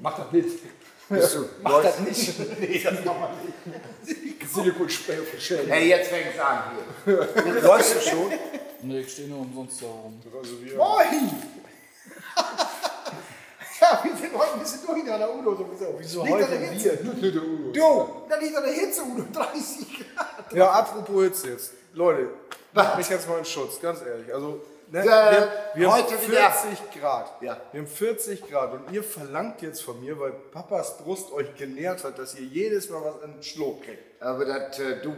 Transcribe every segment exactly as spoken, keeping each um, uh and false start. Mach das nicht. Mach das nicht. Nee, das machen wir nicht. Silikonspray auf die Schelle. Hey, jetzt fängt's an hier. Läufst du schon? Nee, ich stehe nur umsonst da rum. Moin! Ja, wir sind heute ein bisschen durch da, der Udo sowieso. Wieso heute der Hitze? Der Udo. Du, da liegt an der Hitze, Udo, dreißig Grad. Ja, apropos Hitze jetzt. Leute, macht mich jetzt mal in Schutz, ganz ehrlich. Also, ne, wir, wir haben vierzig Grad. Ja. Wir haben vierzig Grad und ihr verlangt jetzt von mir, weil Papas Brust euch gelehrt hat, dass ihr jedes Mal was an den Schluck kriegt. Aber das, äh, du,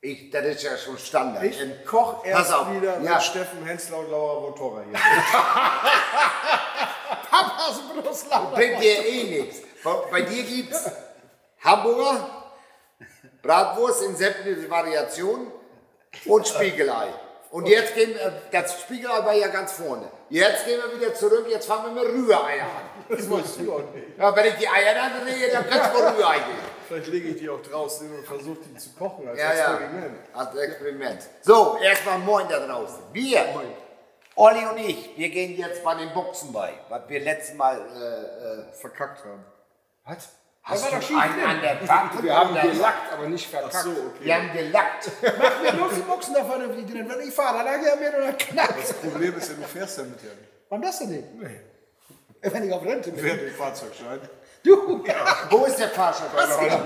ich, das ist ja schon Standard. Ich koche erst wieder ja. mit Steffen Henssler und Laura Rotorah hier. Papas Brust, Laura Rotorah. Bringt dir eh nichts. Bei dir gibt's Hamburger, Bratwurst in sämtlichen Variationen und Spiegelei. Und jetzt gehen wir, das Spiegelei war ja ganz vorne. Jetzt gehen wir wieder zurück, jetzt fangen wir mit Rühreier an. Das musst du auch nicht. Ja, wenn ich die Eier dann drehe, dann kann es mal Rührei gehen. Vielleicht lege ich die auch draußen und versuche die zu kochen als ja, Experiment. Ja, als Experiment. So, erstmal Moin da draußen. Wir, Moin. Olli und ich, wir gehen jetzt bei den Boxen bei, was wir letztes Mal äh, verkackt haben. Was? Hast du schief einen an der Bank? Wir haben gelackt, aber nicht verkackt. Ach so, okay. Wir haben gelackt. Mach mir bloß die Boxen da vorne drin. Wenn ich fahre, dann haben wir nur knackt. Das Problem ist ja, du fährst damit ja nicht. Warum das denn nicht? Nee. Wenn ich auf Rente bin. Wer hat den Fahrzeugschein? Du! Ja. Wo ist der Fahrzeugschein?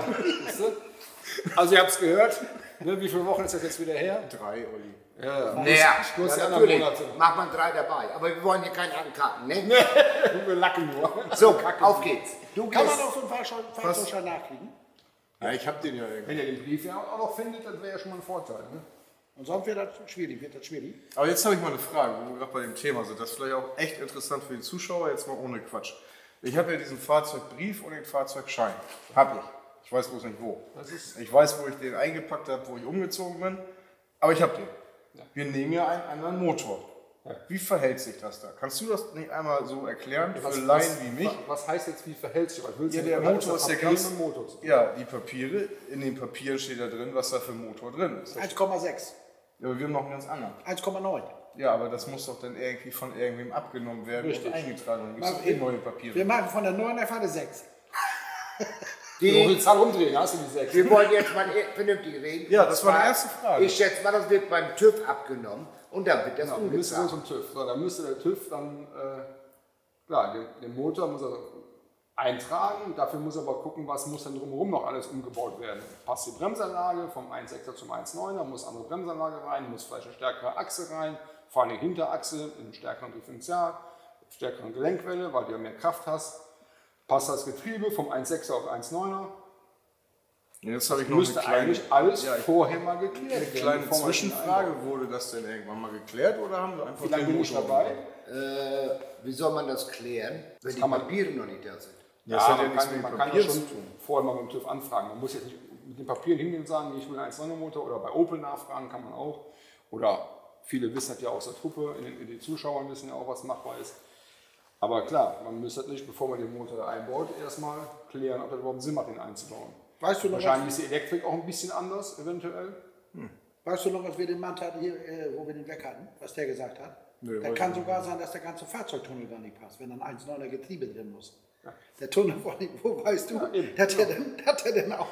Also, ihr habt es gehört. Wie viele Wochen ist das jetzt wieder her? Drei, Olli. Ja, naja, ja, natürlich macht man drei dabei, aber wir wollen hier keinen ankacken, ne? Wir lacken nur. So, Kacken. Auf geht's. Du Kann man auch so einen Fahrzeugschein nachkriegen? Ja, ich hab den ja irgendwie. Wenn ihr den Brief ja auch noch findet, das wäre ja schon mal ein Vorteil, ne? Und sonst wird das schwierig, wird das schwierig. Aber jetzt habe ich mal eine Frage, wo wir gerade bei dem Thema sind. Das ist vielleicht auch echt interessant für die Zuschauer, jetzt mal ohne Quatsch. Ich habe ja diesen Fahrzeugbrief und den Fahrzeugschein. Hab ich. Ich weiß bloß nicht wo. Das ist ich weiß, wo ich den eingepackt habe, wo ich umgezogen bin, aber ich habe den. Wir nehmen ja einen anderen Motor. Wie verhält sich das da? Kannst du das nicht einmal so erklären für was, Laien was, wie mich? Was heißt jetzt, wie verhält sich das? Ja, der Motor ist der ganze Motor. Ja, die Papiere, in den Papieren steht da drin, was da für ein Motor drin ist. eins Komma sechs. Ja, aber wir haben noch einen ganz anderen. eins Komma neun. Ja, aber das muss doch dann irgendwie von irgendwem abgenommen werden. Richtig. Und eingetragen. Gibt es doch eh neue Papiere. Wir machen von der neun einfach eine sechs. Die, du willst halt umdrehen, hast du die sechs? Wir wollen jetzt mal vernünftig reden. Ja, das war die erste Frage. Ich schätze mal, das wird beim TÜV abgenommen und dann wird das genau, umgetragen. Zum TÜV. So, dann müsste der TÜV dann, äh, klar, den, den Motor muss er eintragen, dafür muss er aber gucken, was muss dann drumherum noch alles umgebaut werden. Passt die Bremsanlage vom eins Komma sechser zum eins Komma neuner, muss andere Bremsanlage rein, muss vielleicht eine stärkere Achse rein, vor allem die Hinterachse, mit einem stärkeren Differential, stärkeren Gelenkwelle, weil du ja mehr Kraft hast. Passt das Getriebe vom eins Komma sechser auf eins Komma neuner? Jetzt habe ich noch eine kleine, eigentlich alles ja, vorher mal geklärt. Eine kleine Zwischenfrage, wurde das denn irgendwann mal geklärt oder haben wir einfach wie lange bin ich dabei? Äh, wie soll man das klären, wenn das die Papiere noch nicht da sind? Ja, das ja, man, ja kann, man kann ja schon tun. Vorher mal beim TÜV anfragen. Man muss jetzt nicht mit den Papieren hingehen und sagen, ich will einen eins Komma neuner Motor oder bei Opel nachfragen kann man auch. Oder viele wissen das ja aus der Truppe, in den, in den Zuschauern wissen ja auch, was machbar ist. Aber klar, man müsste halt nicht, bevor man den Motor einbaut, erstmal klären, ob das überhaupt Sinn macht, den einzubauen. Weißt du noch wahrscheinlich was? Ist die Elektrik auch ein bisschen anders, eventuell. Hm. Weißt du noch, was wir den Manta hier, äh, wo wir den weg hatten, was der gesagt hat? Nee, da kann sogar sein, dass der ganze Fahrzeugtunnel gar nicht passt, wenn dann eins Komma neuner Getriebe drin muss. Ja. Der Tunnel, wo, wo weißt du, ja, hat, er ja. denn, hat er denn auf?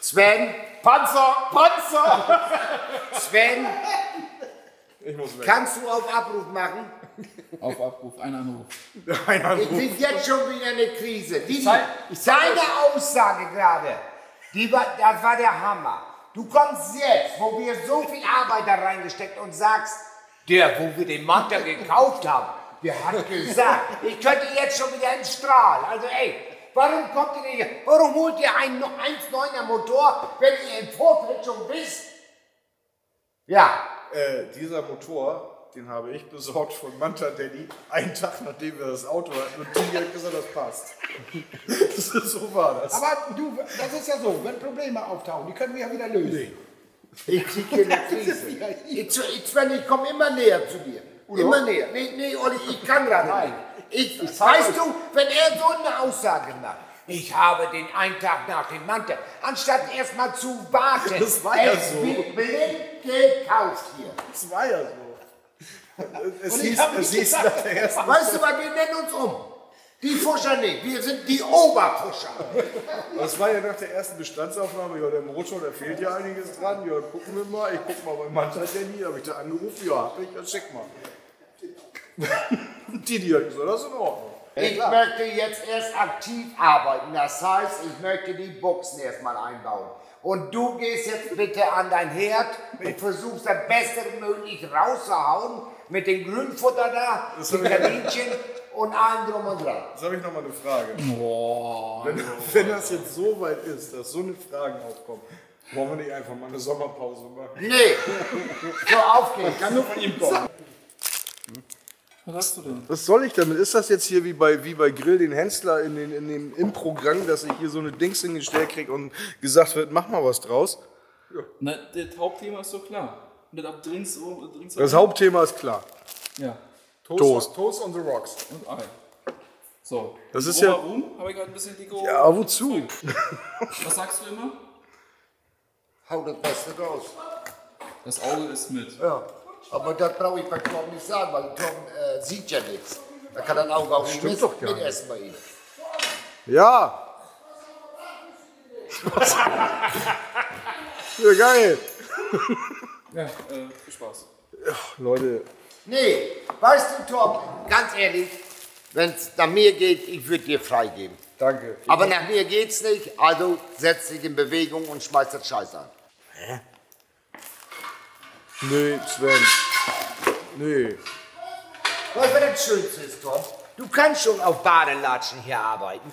Sven, Panzer, Panzer! Sven! Ich muss weg. Kannst du auf Abruf machen? Auf Abruf, ein Anruf. Ein Anruf. Ich bin jetzt schon wieder eine Krise. Die, deine Aussage gerade, die war, das war der Hammer. Du kommst jetzt, wo wir so viel Arbeit da reingesteckt und sagst, der, wo wir den Manta gekauft haben, der hat gesagt, ich könnte jetzt schon wieder einen Strahl. Also ey, warum kommt ihr nicht, warum holt ihr einen eins Komma neuner Motor, wenn ihr in Vorfeld schon wisst? Ja. Äh, dieser Motor, den habe ich besorgt von Manta Daddy, einen Tag nachdem wir das Auto hatten und die hat gesagt, das passt. Das ist, so war das. Aber du, das ist ja so, wenn Probleme auftauchen, die können wir ja wieder lösen. Nee. Ich kriege eine Krise. Ich, ich, ich komme immer näher zu dir. Udo? Immer näher. Nee, nee, Olli, ich kann gerade nicht. Ich, ich, weißt ich. du, wenn er so eine Aussage macht. Ich habe den einen Tag nach dem Manta, anstatt erstmal zu warten, das war ja so. Blind gekauft hier. Das war ja so. Es hieß, es hieß nach der ersten. Weißt du was, wir nennen uns um. Die Pfuscher nicht, wir sind die Oberpfuscher. Das war ja nach der ersten Bestandsaufnahme, ja, der Motor, da fehlt ja einiges dran. Ja, gucken wir mal, ich guck mal bei Manta Daddy, da habe ich da angerufen, ja, hab ich, ja, schick mal. Didi hat gesagt, das ist in Ordnung. Ich ja, möchte jetzt erst aktiv arbeiten, das heißt, ich möchte die Buchsen erstmal einbauen. Und du gehst jetzt bitte an dein Herd und versuchst das bestmöglich rauszuhauen mit dem Grünfutter da, das mit Kaninchen und allem drum und dran. Jetzt habe ich nochmal eine Frage. Boah, wenn, wenn das jetzt so weit ist, dass so eine Fragen aufkommen, wollen wir nicht einfach mal eine Sommerpause machen? Nee, so aufgehen. Ich kann nur von ihm kommen. Was hast du denn? Was soll ich damit? Ist das jetzt hier wie bei, wie bei Grill den Henssler in, den, in dem Impro-Gang, dass ich hier so eine Dings hingestellt kriege und gesagt wird, mach mal was draus? Ja. Na, das Hauptthema ist so klar. Das, Abdrinks, Abdrinks, das Hauptthema ist klar. Ja. Toast. Toast, Toast on the rocks. Und Ei. So. Das ist ja... Habe ich gerade ein bisschen dicke... Ja, wozu? Was sagst du immer? Hau das Beste raus. Das Auge ist mit. Ja. Aber das brauche ich bei Torben nicht sagen, weil Torben äh, sieht ja nichts. Da kann er auch auch nicht mitessen bei ihm. Ja! Ja, geil! Ja, äh, viel Spaß. Ach, Leute. Nee, weißt du, Torben, ganz ehrlich, wenn es nach mir geht, ich würde dir freigeben. Danke. Aber nach mir geht's nicht, also setz dich in Bewegung und schmeiß das Scheiß an. Hä? Nee, Sven. Nee. Was wäre das Schönste ist, Tom? Du kannst schon auf Badelatschen hier arbeiten.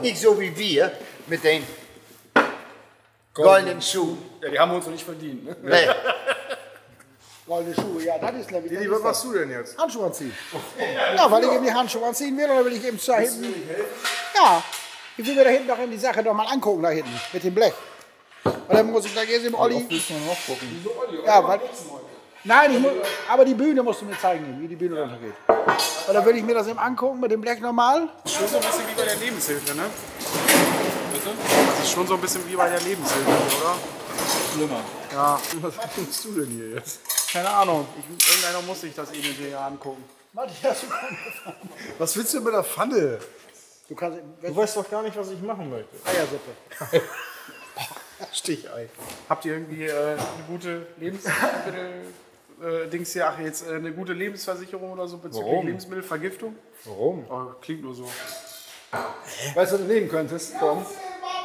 Nicht so wie wir mit den goldenen Schuhen. Ja, die haben wir uns noch nicht verdient, ne? Nee. Goldene Schuhe, ja, das ist nämlich... Didi, was machst du denn jetzt? Handschuhe anziehen. Oh, oh. Ja, weil ich eben die Handschuhe anziehen will, oder will ich eben zu da hinten... Willst du mir helfen? Ja, ich will mir da hinten doch in die Sache doch mal angucken, da hinten, mit dem Blech. Und dann muss ich da gehen, Olli. Ja, weil, nein, ich muss, aber die Bühne musst du mir zeigen, wie die Bühne runtergeht. Und dann will ich mir das eben angucken mit dem Black normal. Das ist schon so ein bisschen wie bei der Lebenshilfe, ne? Bitte? Das ist schon so ein bisschen wie bei der Lebenshilfe, oder? Schlimmer. Ja. Was machst du denn hier jetzt? Keine Ahnung. Ich, irgendeiner muss sich das eben hier angucken. Matthias, du kannst eine Pfanne. Was willst du mit der Pfanne? Du, kannst, du weißt doch gar nicht, was ich machen möchte. Eiersuppe. Stichei. Habt ihr irgendwie äh, eine gute Lebensmittel-Dings äh, hier? Ach, jetzt äh, eine gute Lebensversicherung oder so bezüglich Warum? Lebensmittelvergiftung? Warum? Oh, klingt nur so. Weißt du, was du nehmen könntest, Tom?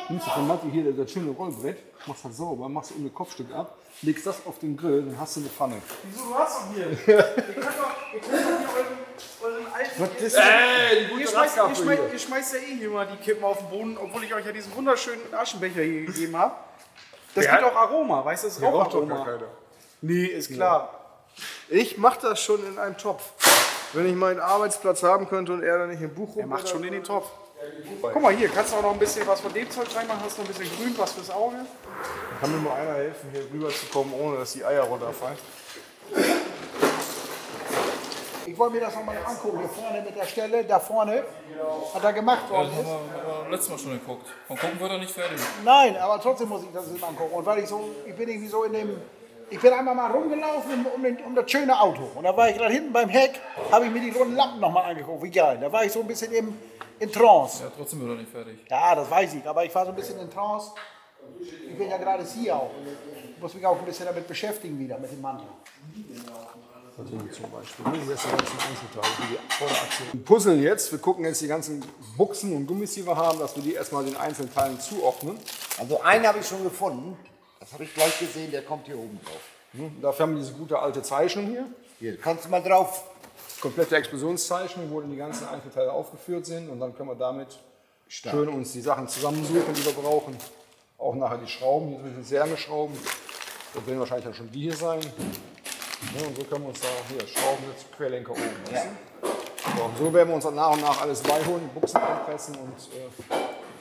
Nimmst du von Matti hier das schöne Rollbrett, machst das sauber, machst um ein Kopfstück ab, legst das auf den Grill, dann hast du eine Pfanne. Wieso, du hast doch hier? Ihr könnt doch euren alten... Ihr schmeißt, ihr, schmeißt, ihr schmeißt ja eh immer die Kippen auf den Boden, obwohl ich euch ja diesen wunderschönen Aschenbecher hier gegeben habe. Das ja. gibt auch Aroma, weißt du, das raucht doch gar keiner. Nee, ist klar. Ja. Ich mach das schon in einem Topf. Wenn ich meinen Arbeitsplatz haben könnte und er da nicht im Buch rum... Er macht schon in den Topf. Guck mal hier, kannst du auch noch ein bisschen was von dem Zeug reinmachen, hast noch ein bisschen grün, was fürs Auge. Kann mir mal einer helfen, hier rüber zu kommen, ohne dass die Eier runterfallen? Ich wollte mir das nochmal angucken, hier vorne mit der Stelle, da vorne, hat er gemacht worden. Ja, das haben wir letztes Mal schon geguckt. Von gucken wird er nicht fertig. Nein, aber trotzdem muss ich das jetzt angucken. Und weil ich so, ich bin irgendwie so in dem, ich bin einmal mal rumgelaufen um, den, um das schöne Auto. Und da war ich gerade hinten beim Heck, habe ich mir die roten Lampen nochmal angeguckt, wie geil. Da war ich so ein bisschen im, in Trance. Ja, trotzdem wird er nicht fertig. Ja, das weiß ich, aber ich war so ein bisschen in Trance. Ich bin ja gerade hier auch. Ich muss mich auch ein bisschen damit beschäftigen wieder, mit dem Mantel. Also zum Beispiel. Das ist die wir puzzeln jetzt. Wir gucken jetzt die ganzen Buchsen und Gummis, die wir haben, dass wir die erstmal den einzelnen Teilen zuordnen. Also einen habe ich schon gefunden. Das habe ich gleich gesehen, der kommt hier oben drauf. Mhm. Dafür haben wir diese gute alte Zeichnung hier. Hier, kannst du mal drauf. Komplette Explosionszeichnung, wo dann die ganzen Einzelteile aufgeführt sind. Und dann können wir damit Stark. schön uns die Sachen zusammensuchen, die wir brauchen. Auch nachher die Schrauben, hier sind Särmeschrauben. Das werden wahrscheinlich dann schon die hier sein. Ja, und so können wir uns da hier Schrauben jetzt Querlenker oben lassen. Ja. So, und so werden wir uns dann nach und nach alles beiholen, Buchsen einpressen und äh,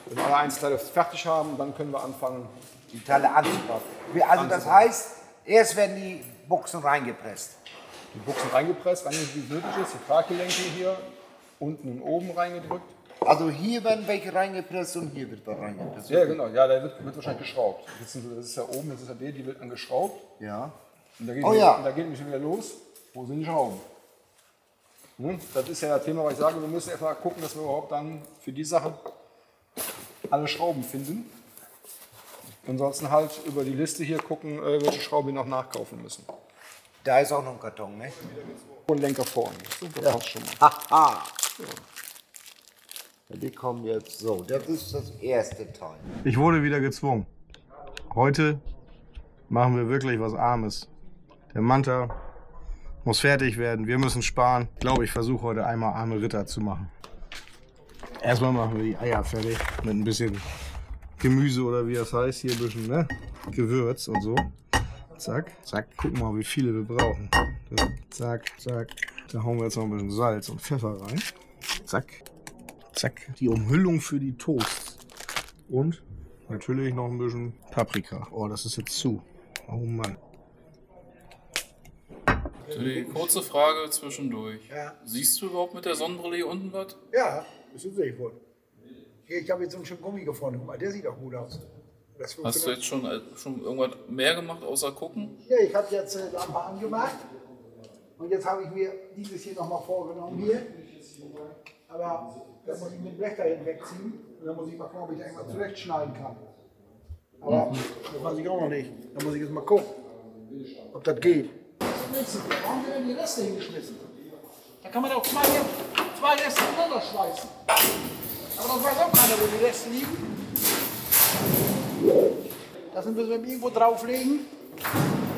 wenn wir alle Einzelteile fertig haben, dann können wir anfangen, die Teile anzupacken. Also das heißt, erst werden die Buchsen reingepresst. Die Buchsen reingepresst, wenn es nötig ist, die Traggelenke hier unten und oben reingedrückt. Also hier werden welche reingepresst und hier wird was reingepresst. Ja, genau, ja, da wird, wird wahrscheinlich geschraubt. Das ist ja oben, das ist ja der, die wird angeschraubt. Ja. Und da geht, oh, ja. da geht nämlich wieder los. Wo sind die Schrauben? Ne? Das ist ja das Thema, was ich sage, wir müssen erstmal gucken, dass wir überhaupt dann für die Sache alle Schrauben finden. Ansonsten halt über die Liste hier gucken, welche Schrauben wir noch nachkaufen müssen. Da ist auch noch ein Karton, ne? Und Lenker vorne. Das ja. Passt schon mal. Aha. Ja. Die kommen jetzt so. Das ist das erste Teil. Ich wurde wieder gezwungen. Heute machen wir wirklich was Armes. Der Manta muss fertig werden. Wir müssen sparen. Ich glaube, ich versuche heute einmal arme Ritter zu machen. Erstmal machen wir die Eier fertig mit ein bisschen Gemüse oder wie das heißt, hier ein bisschen, ne? Gewürz und so. Zack, zack. Gucken wir mal, wie viele wir brauchen. Da, zack, zack. Da hauen wir jetzt noch ein bisschen Salz und Pfeffer rein. Zack, zack. Die Umhüllung für die Toasts. Und natürlich noch ein bisschen Paprika. Oh, das ist jetzt zu. Oh Mann. Kurze Frage zwischendurch. Ja. Siehst du überhaupt mit der Sonnenbrille hier unten was? Ja, das sehe ich wohl. Hier, ich habe jetzt so einen schönen Gummi gefunden. Guck mal, der sieht auch gut aus. Das Hast du jetzt schon, schon irgendwas mehr gemacht, außer gucken? Ja, ich habe jetzt äh, Lampe angemacht. Und jetzt habe ich mir dieses hier nochmal vorgenommen. Hier. Aber das muss ich mit dem Blech dahin wegziehen. Und dann muss ich mal gucken, ob ich da irgendwas zurechtschneiden kann. Aber mhm. das weiß ich auch noch nicht. Da muss ich jetzt mal gucken, ob das geht. Warum haben wir denn die Reste hingeschmissen? Da kann man doch zwei, zwei Reste aneinander schweißen. Aber das weiß auch keiner, wo die Reste liegen. Das müssen wir irgendwo drauflegen.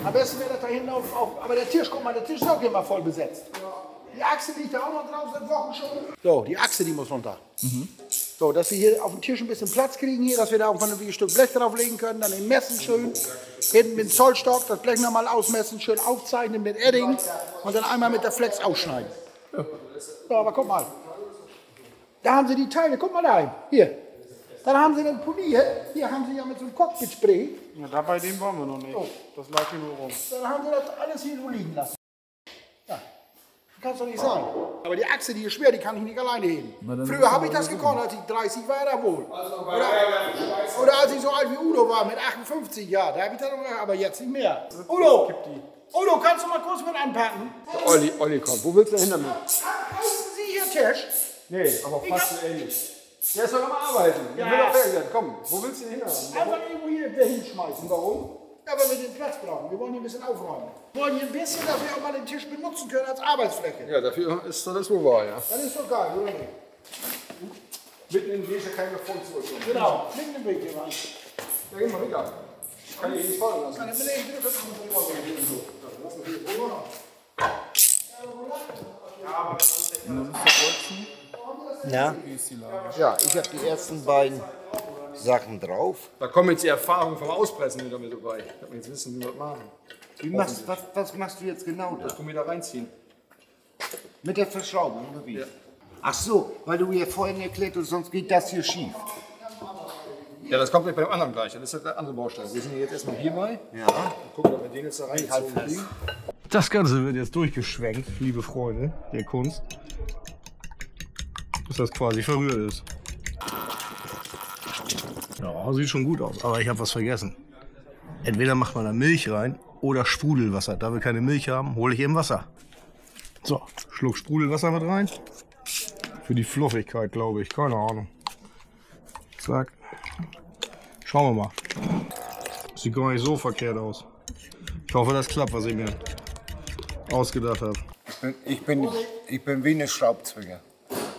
Am besten wäre das da hinlaufen. Aber der Tisch, guck mal, der Tisch ist auch immer voll besetzt. Die Achse liegt da auch noch drauf, seit Wochen schon. So, die Achse, die muss runter. Mhm. So, dass wir hier auf dem Tisch ein bisschen Platz kriegen, hier, dass wir da auch mal ein Stück Blech drauflegen können, dann den Messen schön, hinten mit dem Zollstock, das Blech nochmal ausmessen, schön aufzeichnen mit Edding und dann einmal mit der Flex ausschneiden. Ja. So, aber guck mal, da haben sie die Teile, guck mal dahin, hier. Dann haben sie den poliert. Hier haben sie ja mit so einem Cockpit-Spray. Ja, da bei dem waren wir noch nicht. Oh. Das lag hier nur rum. Dann haben sie das alles hier so liegen lassen. Ja, kann's doch nicht sein. Aber die Achse, die ist schwer, die kann ich nicht alleine heben. Früher habe ich das gekonnt, als ich dreißig war, da wohl. Also bei oder, oder als ich so alt wie Udo war, mit achtundfünfzig, ja, da habe ich das noch, aber jetzt nicht mehr. Udo, Udo, kannst du mal kurz mit anpacken? Olli, Olli, komm, wo willst du hin damit? Heißen Sie Ihr Tisch? Nee, aber fast ähnlich. Der soll doch mal arbeiten. Ich will doch weg. Komm, wo willst du denn hin? Einfach irgendwo hier hinschmeißen. Warum? Ja, weil wir den Platz brauchen. Wir wollen hier ein bisschen aufräumen. Wir wollen hier ein bisschen, dass wir auch mal den Tisch benutzen können als Arbeitsfläche. Ja, dafür ist das wohl wahr, ja. Das ist doch geil, oder nicht? Mitten in den Weg, da kann ich mir voll zurückkommen. Genau, mitten im Weg hier rein. Ja, geh mal rüber. Ich kann hier nicht fahren lassen. Kann ich mir nicht wieder versuchen, dass wir hier so. Lass uns hier rüber. Ja, aber das ist echt alles verbolzen. Ja, ja, ich habe die ersten beiden Sachen drauf. Da kommen jetzt die Erfahrungen vom Auspressen wieder mit dabei. Ich habe jetzt wissen, wie wir das machen. Wie machst, was, was machst du jetzt genau da? Ich kann mir da reinziehen. Mit der Verschraubung oder wie? Ja. Ach so, weil du mir vorhin erklärt hast, sonst geht das hier schief. Ja, das kommt gleich bei dem anderen gleich. Das ist halt der andere Baustein. Wir sind jetzt erstmal hierbei. Ja. Gucken, ob wir den jetzt da reinziehen. Das Ganze wird jetzt durchgeschwenkt, liebe Freunde der Kunst. Bis das quasi verrührt ist. Ja, sieht schon gut aus, aber ich habe was vergessen. Entweder macht man da Milch rein oder Sprudelwasser. Da wir keine Milch haben, hole ich eben Wasser. So, Schluck Sprudelwasser mit rein. Für die Fluffigkeit, glaube ich. Keine Ahnung. Zack. Schauen wir mal. Sieht gar nicht so verkehrt aus. Ich hoffe, das klappt, was ich mir ausgedacht habe. Ich bin, ich bin, ich bin wie eine Schraubzwinge.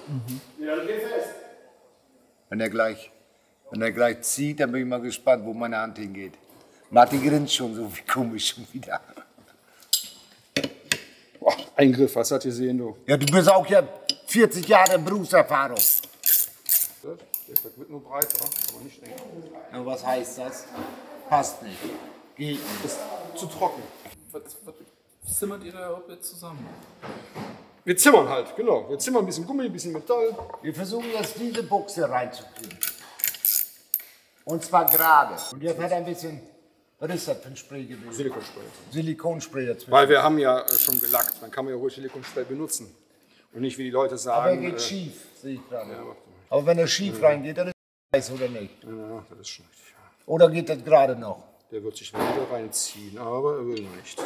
Mhm. Wenn er gleich, wenn er gleich zieht, dann bin ich mal gespannt, wo meine Hand hingeht. Martin grinst schon so wie komisch schon wieder. Boah, Eingriff, was hat ihr gesehen, du? Ja, du bist auch ja vierzig Jahre Berufserfahrung. Das wird nur breiter, aber nicht länger. Aber was heißt das? Passt nicht. Geht nicht. Ist zu trocken. Was, was zimmert ihr da überhaupt jetzt zusammen? Wir zimmern halt, genau. Wir zimmern ein bisschen Gummi, ein bisschen Metall. Wir versuchen jetzt diese Buchse reinzukriegen. Und zwar gerade. Und jetzt hat er ein bisschen, was ist das für ein Spray gewesen? Silikonspray. Silikonspray dazwischen. Weil wir haben ja schon gelackt, dann kann man ja ruhig Silikonspray benutzen. Und nicht wie die Leute sagen. Aber er geht äh, schief, sehe ich gerade. Ja, aber wenn er schief ja. reingeht, dann ist es heiß, oder nicht? Ja, das ist schon richtig. Oder geht das gerade noch? Der wird sich wieder reinziehen, aber er will nicht.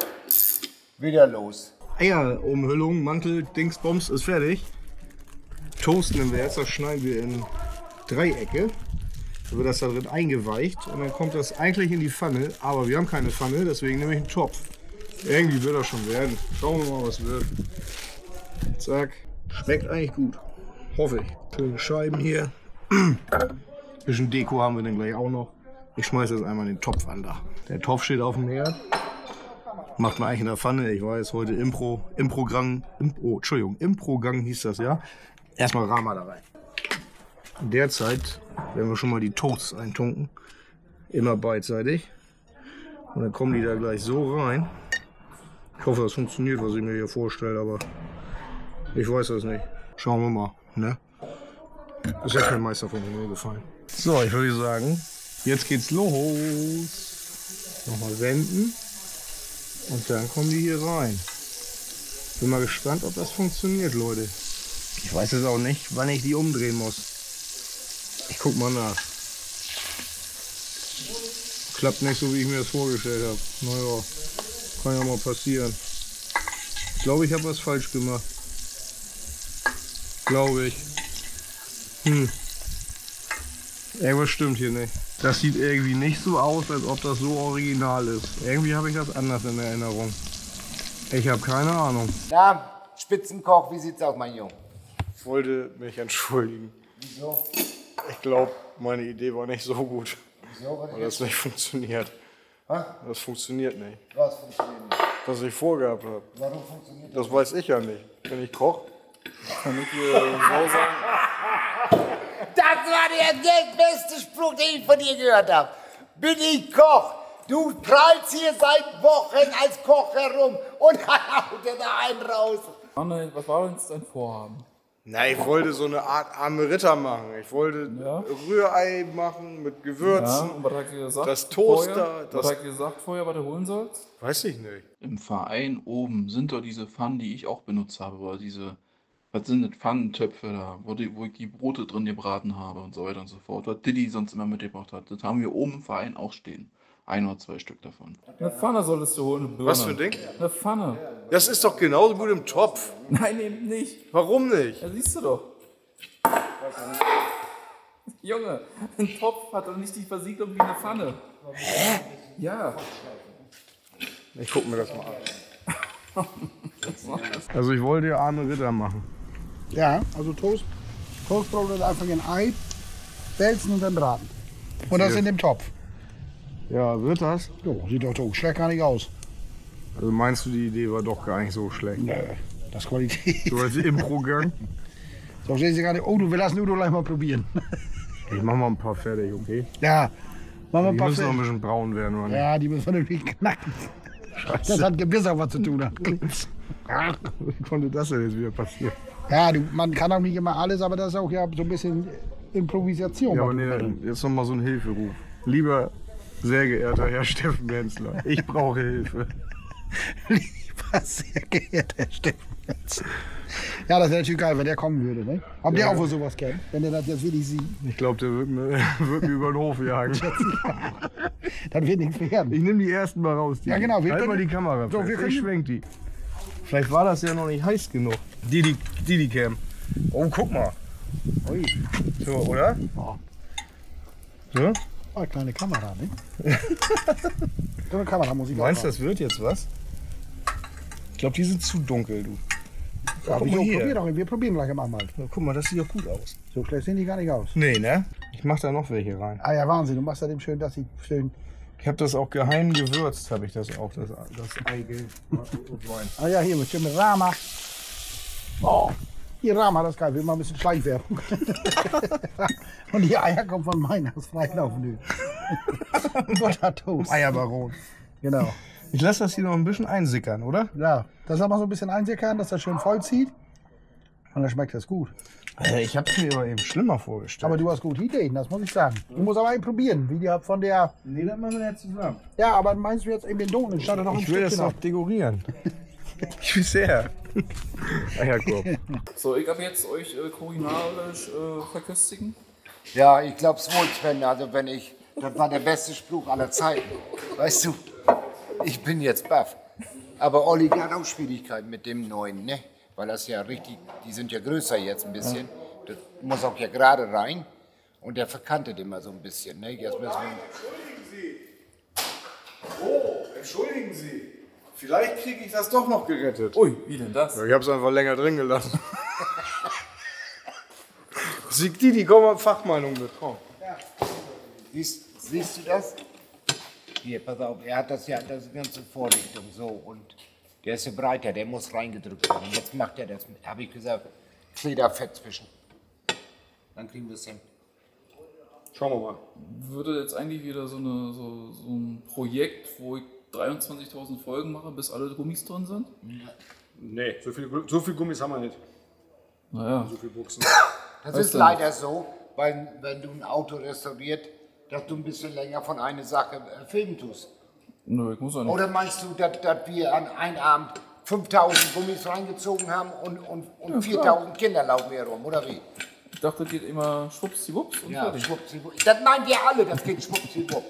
Wieder los. Eierumhüllung, Mantel, Dingsbums ist fertig. Toast nehmen wir jetzt, das schneiden wir in Dreiecke. Dann wird das da drin eingeweicht und dann kommt das eigentlich in die Pfanne. Aber wir haben keine Pfanne, deswegen nehme ich einen Topf. Irgendwie wird das schon werden. Schauen wir mal, was wird. Zack. Schmeckt eigentlich gut. Hoffe ich. Schöne Scheiben hier. Ein bisschen Deko haben wir dann gleich auch noch. Ich schmeiße jetzt einmal den Topf an da. Der Topf steht auf dem Herd. Macht man eigentlich in der Pfanne. Ich weiß, heute Impro, Improgang, Imp, oh, Entschuldigung, Improgang hieß das ja. Erstmal Rama da rein. Derzeit werden wir schon mal die Toasts eintunken. Immer beidseitig. Und dann kommen die da gleich so rein. Ich hoffe, das funktioniert, was ich mir hier vorstelle, aber ich weiß das nicht. Schauen wir mal, ne? Ist ja kein Meister von mir gefallen. So, ich würde sagen, jetzt geht's los. Nochmal wenden. Und dann kommen die hier rein. Bin mal gespannt, ob das funktioniert, Leute. Ich weiß es auch nicht, wann ich die umdrehen muss. Ich guck mal nach. Klappt nicht so, wie ich mir das vorgestellt habe. Naja, kann ja mal passieren. Ich glaube, ich habe was falsch gemacht. Glaube ich. Hm. Irgendwas stimmt hier nicht. Das sieht irgendwie nicht so aus, als ob das so original ist. Irgendwie habe ich das anders in Erinnerung. Ich habe keine Ahnung. Na, Spitzenkoch, wie sieht's aus, mein Junge? Ich wollte mich entschuldigen. Wieso? Ich glaube, meine Idee war nicht so gut. Wieso? Weil das nicht funktioniert. Ha? Das funktioniert nicht. Was funktioniert nicht? Was ich vorgehabt habe. Warum funktioniert das? Das weiß ich ja nicht. Wenn ich koche, kann ich hier so sagen. Das war der beste Spruch, den ich von dir gehört habe. Bin ich Koch. Du prallst hier seit Wochen als Koch herum und haut dir da einen raus. Was war uns dein Vorhaben? Na, ich wollte so eine Art arme Ritter machen. Ich wollte ja. Rührei machen mit Gewürzen. Ja, und was hat ihr gesagt? Das Toaster. Was hat ihr gesagt vorher, was du holen sollst? Weiß ich nicht. Im Verein oben sind doch diese Pfannen, die ich auch benutzt habe, oder diese. Was sind das? Pfannentöpfe da, wo, die, wo ich die Brote drin gebraten habe und so weiter und so fort. Was Didi sonst immer mitgebracht hat. Das haben wir oben im Verein auch stehen. Ein oder zwei Stück davon. Eine Pfanne solltest du holen, Birne. Was für ein Ding? Eine Pfanne. Das ist doch genauso gut im Topf. Nein, eben nicht. Warum nicht? Das siehst du doch. Junge, ein Topf hat doch nicht die Versiegelung wie eine Pfanne. Hä? Ja. Ich guck mir das mal an. Also ich wollte ja arme Ritter machen. Ja, also Toast, Toastbrot oder einfach ein Ei, wälzen und dann braten. Und das in dem Topf. Ja, wird das? Jo, sieht doch so schlecht gar nicht aus. Also meinst du, die Idee war doch gar nicht so schlecht? Nö, das ist Qualität. So als Impro-Gang. So sehen Sie gerade, oh, du, wir lassen Udo gleich mal probieren. Ich mach mal ein paar fertig, okay? Ja, machen wir ein paar fertig. Die müssen noch ein bisschen braun werden, oder nicht? Ja, die müssen vernünftig knacken. Scheiße. Das hat Gebiss auch was zu tun. Wie konnte das denn jetzt wieder passieren? Ja, du, man kann auch nicht immer alles, aber das ist auch ja so ein bisschen Improvisation. Ja, aber nee, jetzt noch mal so ein Hilferuf. Lieber sehr geehrter Herr Steffen Henssler, ich brauche Hilfe. Lieber sehr geehrter Herr Steffen Henssler. Ja, das wäre natürlich geil, wenn der kommen würde, ne? Ob ja. Der auch wohl sowas kennt, wenn der das jetzt wirklich sieht. Ich glaube, der wird mir, wird mir über den Hof jagen. Dann wird nichts werden. Ich nehme die ersten mal raus. Die ja, genau. Wir halt können, mal die Kamera so, wir können ich schwenk die. Vielleicht war das ja noch nicht heiß genug. Didi, Didi Cam. Oh, guck mal. Ui. So, oder? Oh. So? Oh, eine kleine Kamera, ne? So eine Kamera muss ich meinst du, das wird jetzt was? Ich glaube, die sind zu dunkel, du. Ja, aber ich probier doch, wir probieren gleich am Anhalt. Ja, guck mal, das sieht doch gut aus. So schlecht sehen die gar nicht aus. Nee, ne? Ich mach da noch welche rein. Ah ja, Wahnsinn, du machst da dem schön, dass sie schön... Ich habe das auch geheim gewürzt, habe ich das auch, das, das Eigelb und Wein. Ah ja, hier mit schön mit Rama. Oh, hier Rama, das ist geil, wir machen ein bisschen Schleichwerbung. Und die Eier kommen von meiner, aus Freilaufen. Buttertoast. Eierbaron. Genau. Ich lasse das hier noch ein bisschen einsickern, oder? Ja, das lassen wir so ein bisschen einsickern, dass das schön vollzieht. Und dann schmeckt das gut. Also ich habe es mir aber eben schlimmer vorgestellt. Aber du hast gute Ideen, das muss ich sagen. Du musst aber eben probieren, wie die von der... Nee, das machen wir jetzt zusammen. Ja, aber meinst du jetzt eben den Donen? Ich will das noch dekorieren. Ich will sehr. Ach ja, cool. So, ich habe jetzt euch äh, kulinarisch äh, verköstigen. Ja, ich glaube es wohl, Sven. Also wenn ich... Das war der beste Spruch aller Zeiten. Weißt du, ich bin jetzt baff. Aber Olli hat auch Schwierigkeiten mit dem neuen, ne? Weil das ja richtig, die sind ja größer jetzt ein bisschen. Das muss auch ja gerade rein. Und der verkantet immer so ein bisschen, ne? Jetzt müssen wir... Oh nein, entschuldigen Sie! Oh, entschuldigen Sie! Vielleicht kriege ich das doch noch gerettet. Ui, wie denn das? Ja, ich habe es einfach länger drin gelassen. Didi, komm mal Fachmeinung mit. Komm. Ja. Siehst, siehst du das? Hier, pass auf, er hat das ja, das ganze Vorrichtung so und der ist ja breiter, der muss reingedrückt werden. Jetzt macht er das mit, habe ich gesagt, Federfett zwischen. Dann kriegen wir es hin. Schauen wir mal. Würde jetzt eigentlich wieder so, eine, so, so ein Projekt, wo ich dreiundzwanzigtausend Folgen mache, bis alle Gummis drin sind? Ja. Nee, so viel, so viel Gummis haben wir nicht. Naja. So viel Buchsen. Das ist leider so, weil wenn du ein Auto restauriert, dass du ein bisschen länger von einer Sache filmen tust. Nö, ich muss auch nicht. Oder meinst du, dass, dass wir an einem Abend fünftausend Gummis reingezogen haben und, und, und ja, viertausend Kinder laufen hier rum, oder wie? Ich dachte, das geht immer schwuppsiwupps und ja, fertig. Schwuppsiwupp. Das meinen wir alle, das geht schwuppsiwupp.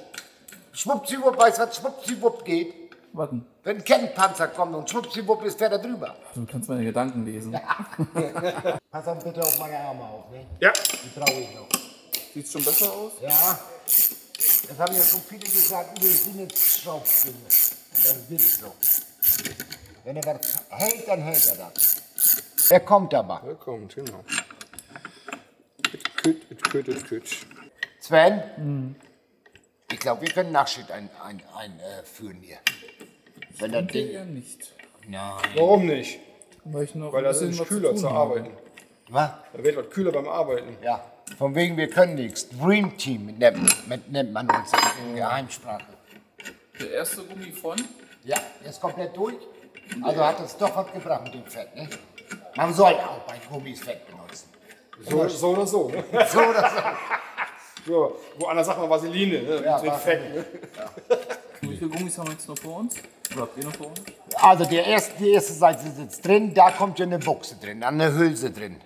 Schwuppsiwupp, weißt du, was schwuppsiwupp geht? Warten. Wenn ein Kettenpanzer kommt und schwuppsiwupp ist der da drüber. Du kannst meine Gedanken lesen. Ja. Pass dann bitte auf meine Arme auf, ne? Ja. Die brauche ich noch. Sieht schon besser aus? Ja. Das haben ja schon viele gesagt, wir sind jetzt Schraubzwinge. Und das wird es so. Wenn er was hält, dann hält er das. Er kommt aber. Er kommt, genau. It küt, it küt, it küt. Sven? Hm. Ich glaube, wir können Nachschnitt einführen hier. Wenn das Ding ja nicht. Nein. Warum nicht? Weil, ich noch Weil das ist kühler zu arbeiten. Was? Da wird was kühler beim Arbeiten. Ja. Von wegen, wir können nichts. Dream Team nennt, nennt man uns in Geheimsprache. Der erste Gummi von? Ja, der ist komplett durch. Also ja, hat es doch was gebracht mit dem Fett, ne? Man soll auch bei Gummis Fett benutzen. So, so oder so. So oder so. Ja, woanders sagt man Vaseline, ne? Ja, mit Fett, ne? Ja. Wie viele Gummis haben wir jetzt noch vor uns? Oder habt ihr noch vor uns? Also der erste, die erste Seite sitzt drin, da kommt ja eine Buchse drin, dann eine Hülse drin.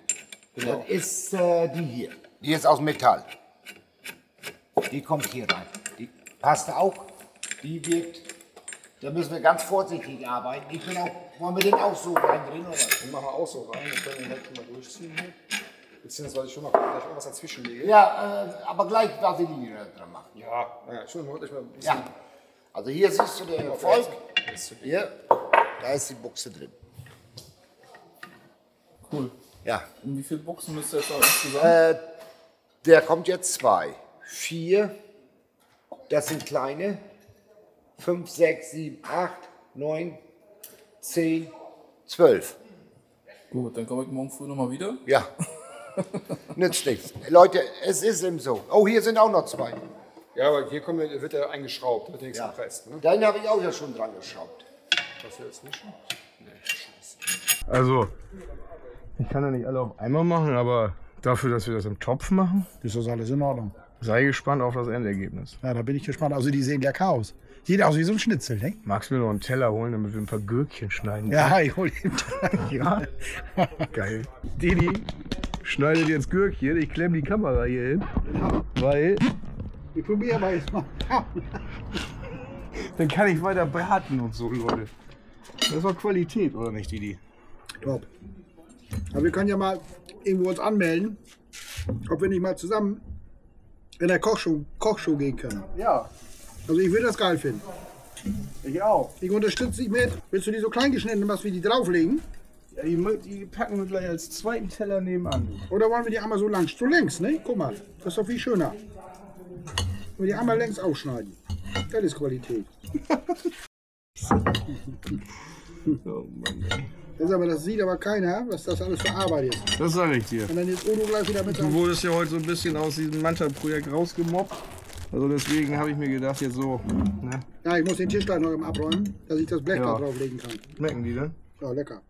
Genau. Das ist äh, die hier. Die ist aus Metall. Die kommt hier rein. Die passt auch. Die wirkt. Da müssen wir ganz vorsichtig arbeiten. Ich bin auch, wollen wir den auch so rein drehen oder? Den machen wir auch so rein. Dann können wir den schon mal durchziehen hier. Beziehungsweise ich schon mal gleich irgendwas dazwischen lege. Ja, äh, aber gleich Vaseline dran machen. Ja, ja, schon mal ein bisschen. Ja. Also hier siehst du den Erfolg. Hier, da ist die Buchse drin. Cool. Ja. Und wie viele Buchsen müsst ihr jetzt auch insgesamt? Äh, der kommt jetzt zwei. Vier. Das sind kleine. Fünf, sechs, sieben, acht, neun, zehn, zwölf. Gut, dann komme ich morgen früh nochmal wieder. Ja. Nützt nichts. Leute, es ist eben so. Oh, hier sind auch noch zwei. Ja, aber hier kommt, wird er eingeschraubt, wird nichts ja gepresst. Ne? Deinen habe ich auch ja schon dran geschraubt. Das hier ist nicht? Nee, scheiße. Also. Ich kann ja nicht alle auf einmal machen, aber dafür, dass wir das im Topf machen, ist das alles in Ordnung. Sei gespannt auf das Endergebnis. Ja, da bin ich gespannt. Also die sehen lecker aus. Sieht aus wie so ein Schnitzel, ne? Magst du mir noch einen Teller holen, damit wir ein paar Gürkchen schneiden? Ja, ja, ich hol den Teller. Ja. Geil. Didi schneidet jetzt Gürkchen. Ich klemme die Kamera hier hin, weil... Ich probiere mal jetzt mal. Dann kann ich weiter braten und so, Leute. Das war Qualität, oder nicht, Didi? Top. Aber wir können ja mal irgendwo uns anmelden, ob wir nicht mal zusammen in der Kochshow, Kochshow gehen können. Ja. Also ich würde das geil finden. Ich auch. Ich unterstütze dich mit. Willst du die so klein geschnitten, was wir die drauflegen? Ja, die, die packen wir gleich als zweiten Teller nebenan. Oder wollen wir die einmal so lang, so längs, ne? Guck mal, das ist doch viel schöner. Wenn wir die einmal längs ausschneiden. Das ist Qualität. Oh Mann, ey. Das, aber, das sieht aber keiner, was das alles für Arbeit ist. Das sage ich dir. Und dann ist Udo gleich wieder mit. Du wurdest ja heute so ein bisschen aus diesem Manta-Projekt rausgemobbt. Also deswegen habe ich mir gedacht, jetzt so. Ne? Ja, ich muss den Tisch gleich noch eben abräumen, dass ich das Blech ja da drauflegen kann. Schmecken die denn? Ja, lecker.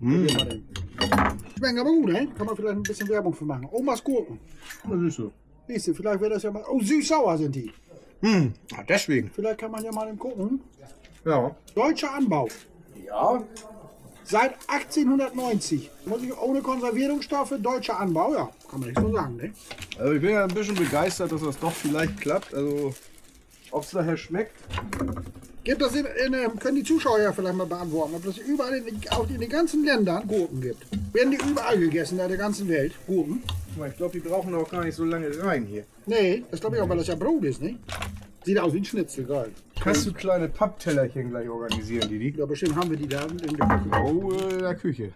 Mm. Schmecken aber gut, ne? Kann man vielleicht ein bisschen Werbung für machen. Omas Gurken. Na siehst du. Siehst du, vielleicht wäre das ja mal. Oh, süß-sauer sind die. Hm, ja, deswegen. Vielleicht kann man ja mal eben gucken. Ja. Deutscher Anbau. Ja. Seit achtzehnhundertneunzig. Muss ich ohne Konservierungsstoffe, deutscher Anbau, ja, kann man nicht so sagen, ne? Also ich bin ja ein bisschen begeistert, dass das doch vielleicht klappt. Also, ob es nachher schmeckt, Gibt das in, in, können die Zuschauer ja vielleicht mal beantworten, ob das überall in, auch in den ganzen Ländern Gurken gibt. Werden die überall gegessen, in der ganzen Welt, Gurken? Ich glaube, die brauchen auch gar nicht so lange rein hier. Nee, das glaube ich auch, weil das ja Brot ist, ne? Sieht aus wie ein Schnitzel, geil. Kannst du kleine Papptellerchen gleich organisieren, Didi? Ja, bestimmt haben wir die da in der Küche. Oh, in der Küche.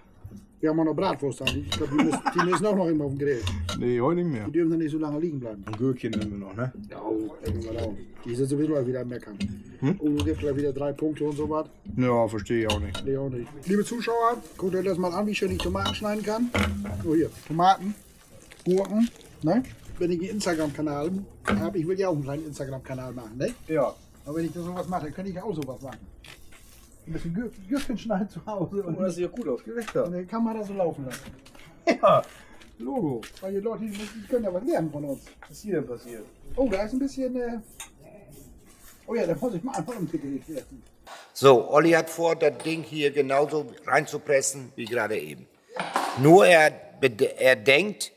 Wir haben auch noch Bratwurst an. Ich glaube, die müssen, die müssen auch noch immer auf dem Grill. Nee, heute nicht mehr. Die dürfen dann nicht so lange liegen bleiben. Und Gürkchen nehmen wir noch, ne? Ja, oh, wir auch. Die sind sowieso wieder am Meckern. Hm? Und du gibst gleich wieder drei Punkte und so was. Ja, verstehe ich auch nicht. Nee, auch nicht. Liebe Zuschauer, guckt euch das mal an, wie ich schön die Tomaten schneiden kann. Oh, hier, Tomaten, Gurken, ne? Wenn ich einen Instagram-Kanal habe, ich will ja auch einen kleinen Instagram-Kanal machen, ne? Ja. Aber wenn ich da sowas mache, dann könnte ich auch sowas machen. Ein bisschen Gürkchen schneiden zu Hause. Und das sieht ja gut aus, Gewichter. Und dann kann man das so laufen lassen. Ja, Logo. Weil die Leute, die können ja was lernen von uns. Was ist hier denn passiert? Oh, da ist ein bisschen... Äh oh ja, da muss ich mal anfangen. So, Olli hat vor, das Ding hier genauso reinzupressen wie gerade eben. Nur er, er denkt,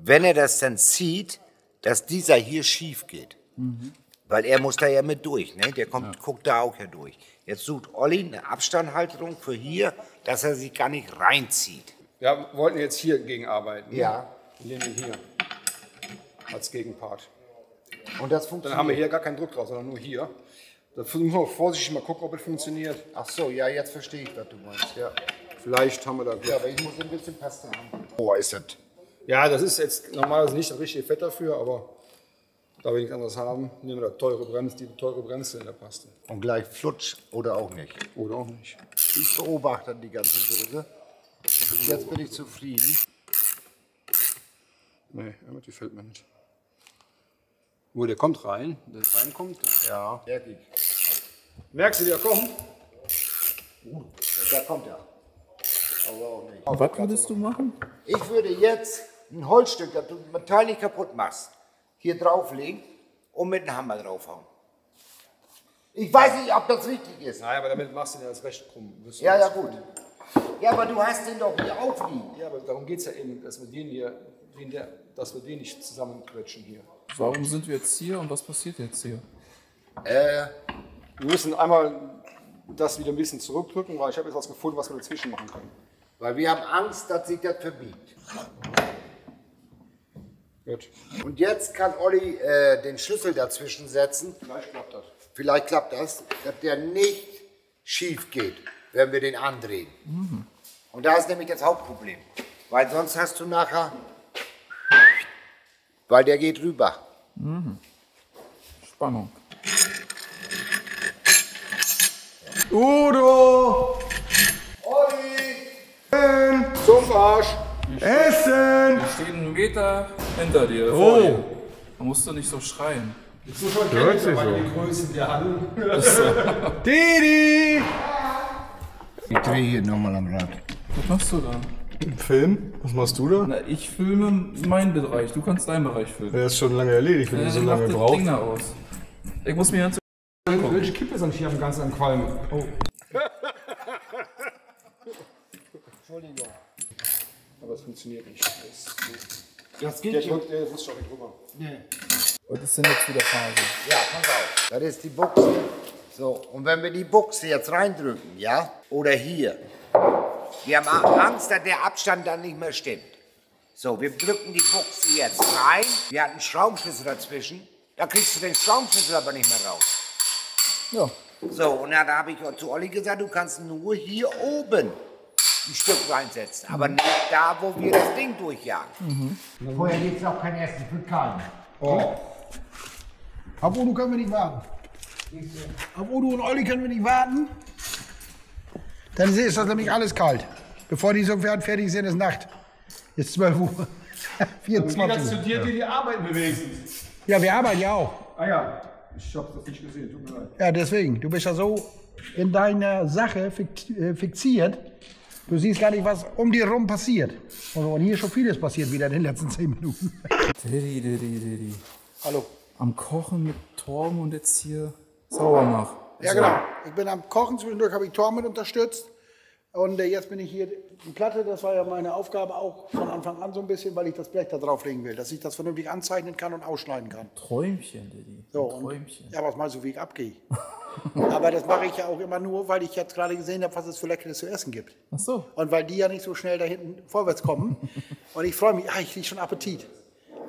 wenn er das dann zieht, dass dieser hier schief geht. Mhm. Weil er muss da ja mit durch, ne? Der kommt, ja. Guckt da auch ja durch. Jetzt sucht Olli eine Abstandhalterung für hier, dass er sich gar nicht reinzieht. Ja, wollten jetzt hier gegenarbeiten. Ja. Nehmen wir hier als Gegenpart. Und das funktioniert? Dann haben wir hier gar keinen Druck drauf, sondern nur hier. Da müssen wir vorsichtig mal gucken, ob es funktioniert. Ach so, ja, jetzt verstehe ich, was du meinst. Ja. Vielleicht haben wir da Glück. Ja, aber ich muss ein bisschen Pasta haben. Oh, ist das? Ja, das ist jetzt normalerweise nicht das richtige Fett dafür, aber... Da wir nichts anderes haben, nehmen wir da teure Bremse, die teure Bremse in der Paste. Und gleich flutsch oder auch nicht. Oder auch nicht. Ich beobachte dann die ganze Soße. Jetzt bin ich zufrieden. Nee, die fällt mir nicht. Wo der kommt rein, der reinkommt. Ja. Fertig. Merkst du, der kommt? Uh, da kommt er. Aber auch nicht. Oh, was würdest du machen? Ich würde jetzt ein Holzstück, das du mit Teil nicht kaputt machst, hier drauflegen und mit dem Hammer draufhauen. Ich weiß nicht, ob das richtig ist. Nein, aber damit machst du den als recht krumm. Ja, ja gut. Ja, aber du hast den doch hier aufliegen. Ja, aber darum geht es ja eben, dass wir den hier, den der, dass wir den nicht zusammenquetschen hier. Warum sind wir jetzt hier und was passiert jetzt hier? Äh, wir müssen einmal das wieder ein bisschen zurückdrücken, weil ich habe jetzt was gefunden, was wir dazwischen machen können. Weil wir haben Angst, dass sich das verbiegt. Gut. Und jetzt kann Olli äh, den Schlüssel dazwischen setzen. Vielleicht klappt das. Vielleicht klappt das, dass der nicht schief geht, wenn wir den andrehen. Mhm. Und da ist nämlich das Hauptproblem. Weil sonst hast du nachher... Weil der geht rüber. Mhm. Spannung. Udo! Olli! Zum Arsch! Essen! Wir stehen einen Meter hinter dir. Oh! Da musst du nicht so schreien. Ich so schon kennt sich so. Die Größen der Hand. Didi! Ich drehe hier nochmal am Rad. Was machst du da? Im Film? Was machst du da? Na, ich filme meinen Bereich. Du kannst deinen Bereich filmen. Der ist schon lange erledigt, wenn ja, du so lange brauchst. Ich mach das Ding da aus. Ich muss mir ganz... Welche Kippe sind hier am ganzen Qualm? Oh. Entschuldigung. Aber es funktioniert nicht. Das, das geht der nicht. Drückt, der muss schon nicht rüber. Nee. Und das sind jetzt wieder Phase. Ja, pass auf. Das ist die Buchse. So, und wenn wir die Buchse jetzt reindrücken, ja, oder hier. Wir haben Angst, dass der Abstand dann nicht mehr stimmt. So, wir drücken die Buchse jetzt rein. Wir hatten einen Schraubenschlüssel dazwischen. Da kriegst du den Schraubenschlüssel aber nicht mehr raus. Ja. So, und dann habe ich zu Olli gesagt, du kannst nur hier oben ein Stück reinsetzen, aber nicht da, wo wir das Ding durchjagen. Mhm. Vorher gibt es auch kein Essen für keinen. Oh. Auf Udo können wir nicht warten. Auf Udo und Olli können wir nicht warten. Dann ist das nämlich alles kalt. Bevor die so fertig sind, ist Nacht. Jetzt zwölf Uhr. vierundzwanzig. Und wie kannst du dir die, die arbeiten bewegen? Ja, wir arbeiten ja auch. Ah ja, ich hab das nicht gesehen, tut mir leid. Ja, deswegen. Du bist ja so in deiner Sache fixiert. Du siehst gar nicht, was um dir rum passiert. Und hier ist schon vieles passiert wieder in den letzten zehn Minuten. Didi, Didi, Didi. Hallo. Am Kochen mit Torben und jetzt hier sauber machen. Ja, genau. Ich bin am Kochen, zwischendurch habe ich Torben unterstützt. Und jetzt bin ich hier, die Platte, das war ja meine Aufgabe auch von Anfang an so ein bisschen, weil ich das Blech da drauflegen will, dass ich das vernünftig anzeichnen kann und ausschneiden kann. Träumchen, Didi. So, Träumchen. Und, ja, was meinst du, wie ich abgehe? Aber das mache ich ja auch immer nur, weil ich jetzt gerade gesehen habe, was es für Leckeres zu essen gibt. Ach so. Und weil die ja nicht so schnell da hinten vorwärts kommen. Und ich freue mich, ah, ich kriege schon Appetit.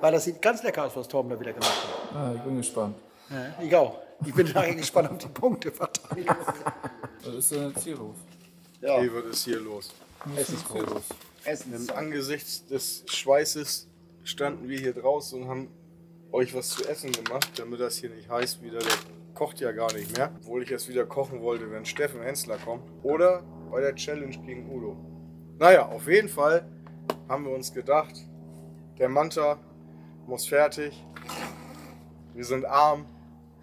Weil das sieht ganz lecker aus, was Torben da wieder gemacht hat. Ah, ich bin gespannt. Ja, ich auch. Ich bin nachher gespannt auf die Punkteverteilung. Was ist denn jetzt hier los? Ja. Hey, was ist hier los? Essen ist los. Essen ist angesichts des Schweißes standen wir hier draußen und haben euch was zu essen gemacht, damit das hier nicht heiß wieder, der kocht ja gar nicht mehr. Obwohl ich jetzt wieder kochen wollte, wenn Steffen Henssler kommt. Oder bei der Challenge gegen Udo. Naja, auf jeden Fall haben wir uns gedacht, der Manta muss fertig. Wir sind arm,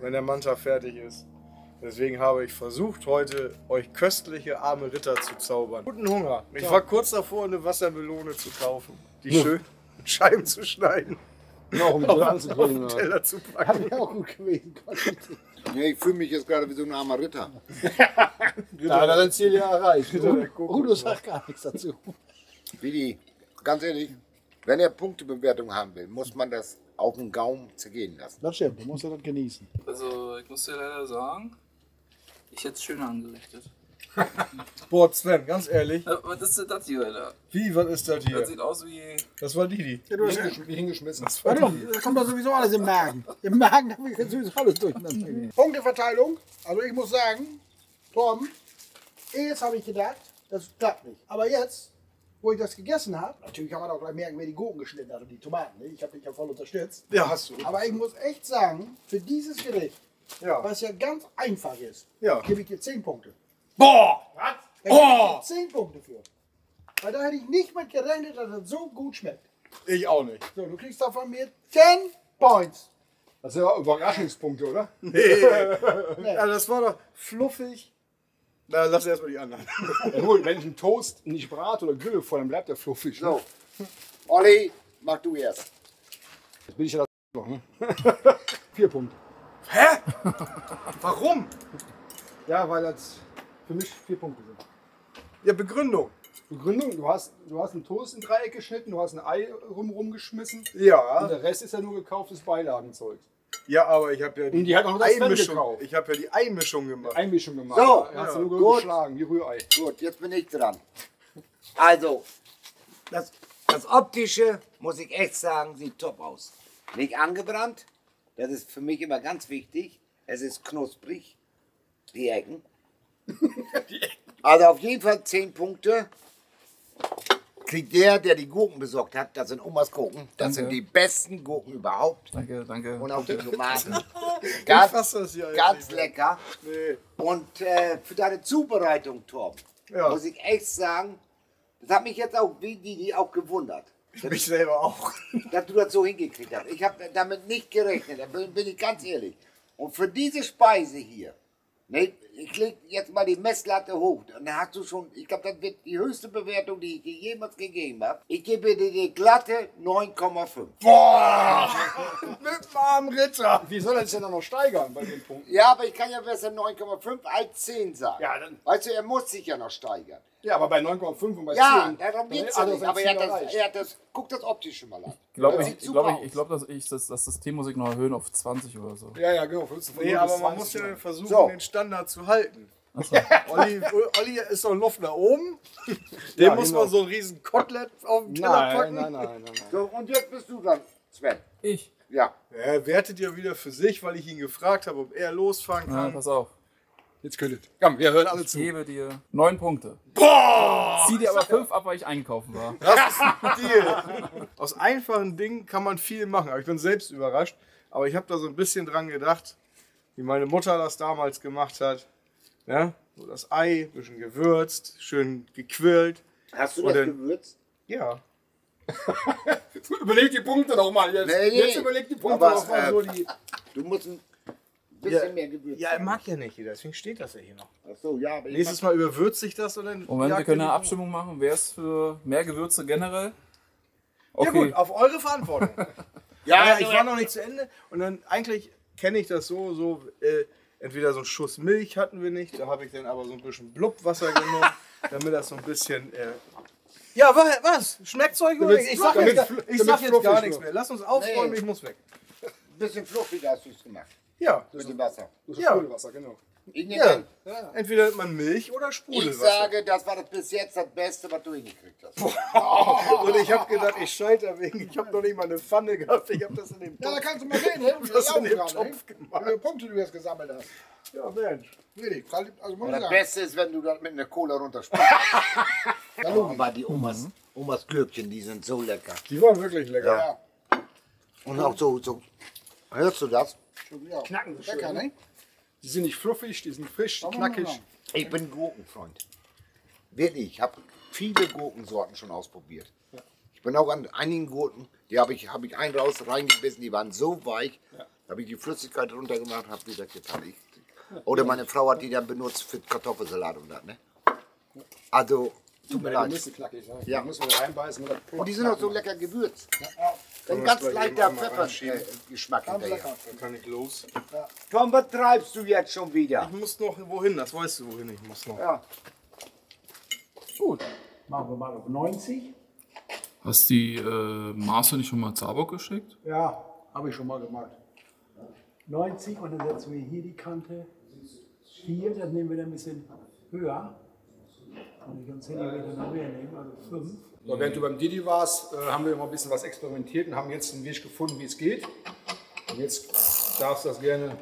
wenn der Manta fertig ist. Deswegen habe ich versucht, heute euch köstliche arme Ritter zu zaubern. Guten Hunger. Ich war kurz davor, eine Wassermelone zu kaufen, die schön in Scheiben zu schneiden. Noch um dran zu kriegen. Auf den Teller zu packen. Hat mich auch gut gewesen. Ja, ich fühle mich jetzt gerade wie so ein armer Ritter. Da hat er sein Ziel ja erreicht. Udo sagt gar nichts dazu. Didi, ganz ehrlich, wenn er Punktebewertung haben will, muss man das auf den Gaumen zergehen lassen. Das stimmt, du musst ja das genießen. Also, ich muss dir leider sagen, ich hätte es schöner angerichtet. Boah, Sven, ganz ehrlich. Was ist denn das hier, Alter? Wie, was ist das hier? Das sieht aus wie... Das war Didi. Ja, du hast hingeschmissen. hingeschmissen. Das war Didi. Da kommt doch sowieso alles im Magen. Im Magen habe ich jetzt sowieso alles durcheinander. Punkteverteilung. Also ich muss sagen, Torben, jetzt habe ich gedacht, das klappt nicht. Aber jetzt, wo ich das gegessen habe, natürlich kann man auch gleich merken, wer die Gurken geschnitten hat und die Tomaten. Ne? Ich habe dich ja voll unterstützt. Ja, hast du. Aber ich muss echt sagen, für dieses Gericht, ja, was ja ganz einfach ist, ja, gebe ich dir zehn Punkte. Boah! Was? Boah! zehn Punkte für. Weil da hätte ich nicht mit gerechnet, dass das so gut schmeckt. Ich auch nicht. So, du kriegst davon mir zehn Points. Das sind ja Überraschungspunkte, oder? Nee. Nee. Ja, das war doch fluffig. Na, lass erstmal die anderen. Ja, gut, wenn ich einen Toast nicht brate oder grille vor, dann bleibt der fluffig. Ne? So. Olli, mach du erst. Jetzt bin ich ja das ne? vier Punkte. Hä? Warum? Ja, weil das für mich vier Punkte sind. Ja, Begründung. Begründung, du hast, du hast einen Toast in Dreieck geschnitten, du hast ein Ei rumrum geschmissen. Ja. Und der Rest ist ja nur gekauftes Beilagenzeug. Ja, aber ich habe ja die, und die hat auch Einmischung. Ich habe ja die Einmischung gemacht. Die Einmischung gemacht. So, ja, hast du nur gut geschlagen, die Rührei. Gut, jetzt bin ich dran. Also, das, das Optische, muss ich echt sagen, sieht top aus. Nicht angebrannt. Das ist für mich immer ganz wichtig. Es ist knusprig. Die Ecken. Die Ecken. Also auf jeden Fall zehn Punkte. Kriegt der, der die Gurken besorgt hat. Das sind Omas Gurken. Das danke. Sind die besten Gurken überhaupt. Danke, danke. Und auch die Tomaten. Ganz, ganz lecker. Nee. Und äh, für deine Zubereitung, Torben, ja, muss ich echt sagen, das hat mich jetzt auch wie Didi auch gewundert. Ich mich selber auch. Dass du das so hingekriegt hast. Ich habe damit nicht gerechnet, da bin, bin ich ganz ehrlich. Und für diese Speise hier, ne, ich lege jetzt mal die Messlatte hoch. Und da hast du schon, ich glaube, das wird die höchste Bewertung, die ich dir jemals gegeben habe. Ich gebe dir die glatte neun Komma fünf. Boah! Mit warmem Ritter! Wie soll das denn noch steigern bei dem Punkt? Ja, aber ich kann ja besser neun Komma fünf als zehn sagen. Ja, dann weißt du, er muss sich ja noch steigern. Ja, aber bei neun Komma fünf und bei ja, zehn. Ja, darum geht es ja nicht. Aber er hat, das, er hat das. Guck das optisch schon mal an. Glaub das ich glaube, ich, ich glaub, dass, ich, dass, dass das T muss ich noch erhöhen auf zwanzig oder so. Ja, ja, genau. Nee, aber man muss ja versuchen, so den Standard zu halten. So. Olli, Olli ist doch Luft nach oben. Dem ja, muss genau man so ein riesen Kotelett auf den Teller nein, packen. Nein, nein, nein, nein, nein. So, und jetzt bist du dran, Sven. Ich? Ja. Er wertet ja wieder für sich, weil ich ihn gefragt habe, ob er losfahren kann. Ja, pass auf. Jetzt könntet. Komm, wir hören alle zu. Ich gebe dir neun Punkte. Boah! Zieh dir aber fünf ab, weil ich einkaufen war. Das ist ein Deal. Aus einfachen Dingen kann man viel machen. Aber ich bin selbst überrascht. Aber ich habe da so ein bisschen dran gedacht, wie meine Mutter das damals gemacht hat. Ja, so das Ei, ein bisschen gewürzt, schön gequirlt. Hast du das dann gewürzt? Ja. Überleg die Punkte nochmal. Jetzt, nee, jetzt überleg die Punkte nochmal. Äh, so die... Du musst ein bisschen ja, mehr Gewürz. Ja, er mag ja nicht jeder, deswegen steht das ja hier noch. Ach so, ja, aber nächstes Mal überwürze ich das und dann. Moment, wir können eine Abstimmung machen. Wer ist für mehr Gewürze generell? Okay. Ja, gut, auf eure Verantwortung. Ja, ja, ich war noch nicht zu Ende. Und dann eigentlich kenne ich das so, so äh, entweder so einen Schuss Milch hatten wir nicht, da habe ich dann aber so ein bisschen Blubwasser genommen. damit das so ein bisschen... Äh ja, was? Schmeckt's euch gut? Ich sag damit, jetzt, damit, ich sag jetzt gar nichts mehr. Lass uns aufräumen, nee. Ich muss weg. Ein bisschen fluffiger hast du es gemacht. Ja. Mit dem Wasser. Das ist ja. Sprudelwasser, genau. Ja. Ja. Entweder hat man Milch oder Sprudelwasser. Ich sage, das war das bis jetzt das Beste, was du hingekriegt hast. Boah. Und ich habe gedacht, ich scheitere wegen. Ich habe noch nicht mal eine Pfanne gehabt. Ich habe das in dem Topf. Ja, da kannst du mal sehen. Ich habe das in dem Topf gemacht. Wie viele Punkte du jetzt gesammelt hast. Ja, Mensch. Nee, also muss ich sagen. Das Beste ist, wenn du das mit einer Cola runterspülst. Aber die Omas, Omas Gürken, die sind so lecker. Die waren wirklich lecker. Ja. Ja. Und auch so, so, hörst du das? Ja. Knacken so schön, lecker, ne? Die sind nicht fluffig, die sind frisch, knackig. Ich bin Gurkenfreund. Wirklich, ich habe viele Gurkensorten schon ausprobiert. Ja. Ich bin auch an einigen Gurken, die habe ich, hab ich einen raus reingebissen, die waren so weich, ja. Habe ich die Flüssigkeit runtergemacht, habe wieder getan. Oder meine Frau hat die dann benutzt für Kartoffelsalat und das, ne? Also, tut mir leid. Die müssen knackig sein. Ja. Die müssen wir reinbeißen. Und die sind auch so lecker gewürzt. Ja. Ein ganz leichter Pfeffergeschmack hinterher. Dann kann ich los. Ja. Komm, was treibst du jetzt schon wieder? Ich muss noch wohin, das weißt du wohin ich muss noch. Ja. Gut, machen wir mal auf neunzig. Hast du die äh, Maße nicht schon mal Zabok geschickt? Ja, habe ich schon mal gemacht. neunzig und dann setzen wir hier die Kante vier, dann nehmen wir dann ein bisschen höher. Und ich kann zehn Millimeter noch mehr nehmen, also fünf. So, während du beim Didi warst, äh, haben wir immer ein bisschen was experimentiert und haben jetzt einen Weg gefunden, wie es geht. Und jetzt darfst du das gerne.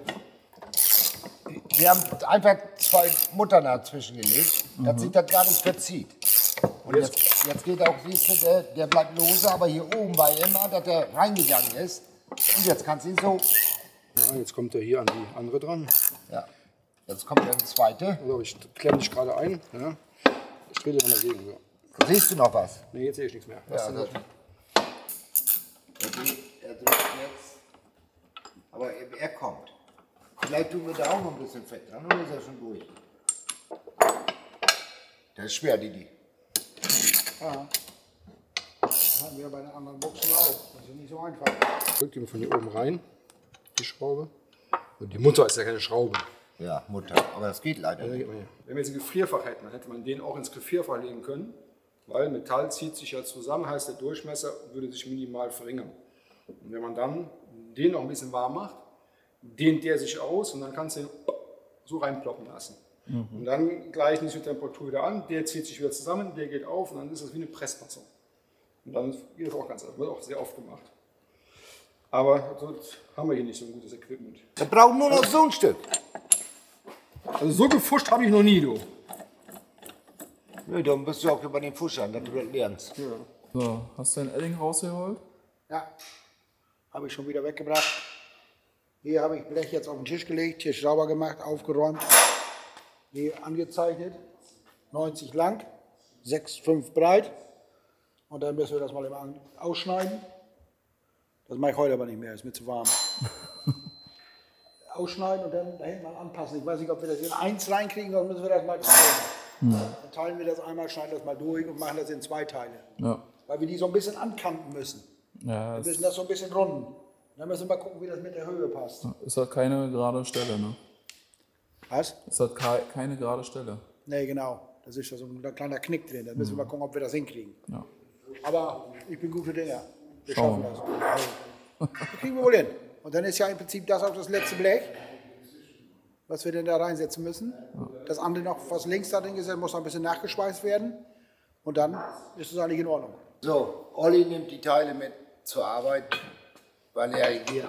Wir haben einfach zwei Muttern dazwischen gelegt, mhm. dass sich das gar nicht verzieht. Und jetzt, jetzt, jetzt geht auch, siehst du, der, der bleibt lose, aber hier oben war immer, dass der reingegangen ist. Und jetzt kannst du ihn so. Ja, jetzt kommt er hier an die andere dran. Ja. Jetzt kommt der zweite. Also ich klemme dich gerade ein. Ja. Ich drehe dir mal dagegen. So. Siehst du noch was? Ne, jetzt sehe ich nichts mehr. Was ja, denn das? Er drückt jetzt, aber er, er kommt. Vielleicht tun wir da auch noch ein bisschen Fett dran, dann ist er schon durch. Das ist schwer, Didi. Ja. Das hatten wir bei den anderen Boxen auch. Das ist nicht so einfach. Drückt die mal von hier oben rein, die Schraube. Und die Mutter ist ja keine Schraube. Ja, Mutter. Aber das geht leider nicht. Wenn wir jetzt ein Gefrierfach hätten, dann hätte man den auch ins Gefrierfach legen können. Weil Metall zieht sich ja zusammen, heißt der Durchmesser würde sich minimal verringern. Und wenn man dann den noch ein bisschen warm macht, dehnt der sich aus und dann kannst du ihn so reinploppen lassen. Mhm. Und dann gleichen sich die Temperatur wieder an, der zieht sich wieder zusammen, der geht auf und dann ist das wie eine Pressmasse. Und dann geht das auch ganz anders, wird auch sehr oft gemacht. Aber sonst haben wir hier nicht so ein gutes Equipment. Wir brauchen nur noch so ein Stück. Also so gefuscht habe ich noch nie, du. Nee, dann bist du auch über den Fuschern, damit du das lernst. Ja. So, hast du deinen Edding rausgeholt? Ja, habe ich schon wieder weggebracht. Hier habe ich Blech jetzt auf den Tisch gelegt, Tisch sauber gemacht, aufgeräumt. Hier angezeichnet, neunzig lang, sechs Komma fünf breit. Und dann müssen wir das mal immer ausschneiden. Das mache ich heute aber nicht mehr, ist mir zu warm. Ausschneiden und dann dahin mal anpassen. Ich weiß nicht, ob wir das hier in eins reinkriegen, sonst müssen wir das mal teilen. Ja. Dann teilen wir das einmal, schneiden das mal durch und machen das in zwei Teile. Ja. Weil wir die so ein bisschen ankanten müssen. Ja, wir müssen das so ein bisschen runden. Dann müssen wir mal gucken, wie das mit der Höhe passt. Ist halt keine gerade Stelle, ne? Was? Ist halt keine gerade Stelle. Ne, genau. Das ist ja so ein kleiner Knick drin. Dann müssen mhm. wir mal gucken, ob wir das hinkriegen. Ja. Aber ich bin gute Dinger. Wir schauen. schaffen das. Also, das kriegen wir wohl hin. Und dann ist ja im Prinzip das auch das letzte Blech, was wir denn da reinsetzen müssen. Das andere noch, was links da drin ist, muss noch ein bisschen nachgeschweißt werden. Und dann ist es eigentlich in Ordnung. So, Olli nimmt die Teile mit zur Arbeit, weil er hier